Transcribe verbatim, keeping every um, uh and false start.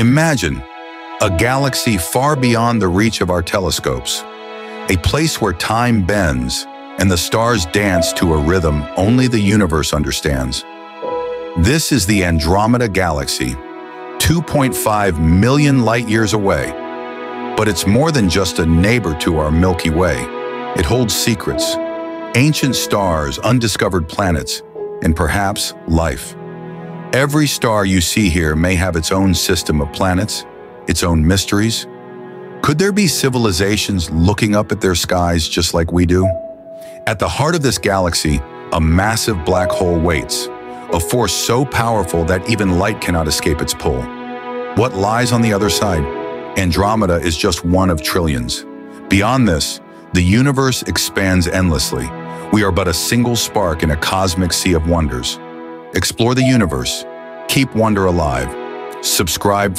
Imagine a galaxy far beyond the reach of our telescopes, a place where time bends and the stars dance to a rhythm only the universe understands. This is the Andromeda Galaxy, two point five million light-years away. But it's more than just a neighbor to our Milky Way. It holds secrets, ancient stars, undiscovered planets, and perhaps life. Every star you see here may have its own system of planets, its own mysteries. Could there be civilizations looking up at their skies just like we do? At the heart of this galaxy, a massive black hole waits, a force so powerful that even light cannot escape its pull. What lies on the other side? Andromeda is just one of trillions. Beyond this, the universe expands endlessly. We are but a single spark in a cosmic sea of wonders. Explore the universe. Keep wonder alive. Subscribe.